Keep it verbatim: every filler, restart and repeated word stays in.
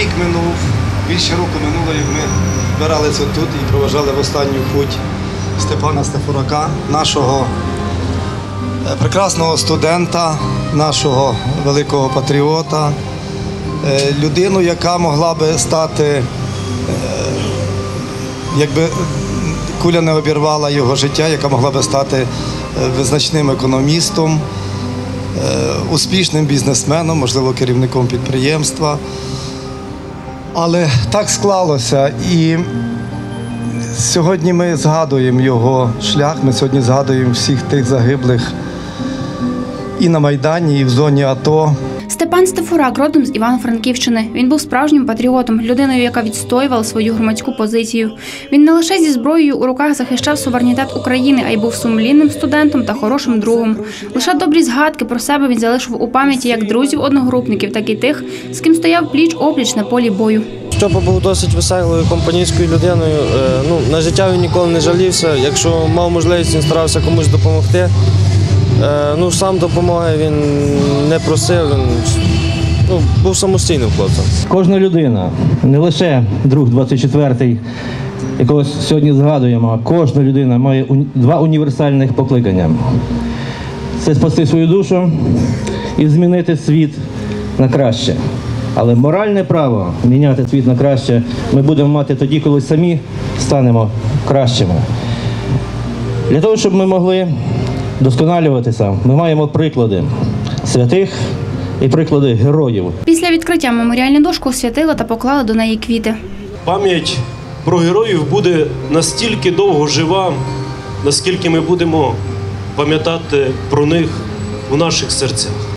рік минув, більше року минуло, як ми збиралися тут і проважали в останню путь Степана Стефурака, нашого прекрасного студента, нашого великого патріота, людину, яка могла би стати, якби куля не обірвала його життя, яка могла би стати визначним економістом, успішним бізнесменом, можливо, керівником підприємства. Але так склалося, і сьогодні ми згадуємо його шлях, ми сьогодні згадуємо всіх тих загиблих і на Майдані, і в зоні АТО. Степан Стефурак родом з Івано-Франківщини. Він був справжнім патріотом, людиною, яка відстоювала свою громадську позицію. Він не лише зі зброєю у руках захищав суверенітет України, а й був сумлінним студентом та хорошим другом. Лише добрі згадки про себе він залишив у пам'яті як друзів-одногрупників, так і тих, з ким стояв пліч-опліч на полі бою. Степа був досить веселою, компанійською людиною. Ну, на життя він ніколи не жалівся. Якщо мав можливість, він старався комусь допомогти. Ну, сам допомоги він не просив, він ну, був самостійним хлопцем. Кожна людина, не лише друг двадцять четвертий, якого сьогодні згадуємо, кожна людина має два універсальних покликання. Це спасти свою душу і змінити світ на краще. Але моральне право міняти світ на краще ми будемо мати тоді, коли самі станемо кращими. Для того, щоб ми могли досконалюватися, ми маємо приклади святих і приклади героїв. Після відкриття меморіальну дошку освятили та поклали до неї квіти. Пам'ять про героїв буде настільки довго жива, наскільки ми будемо пам'ятати про них у наших серцях.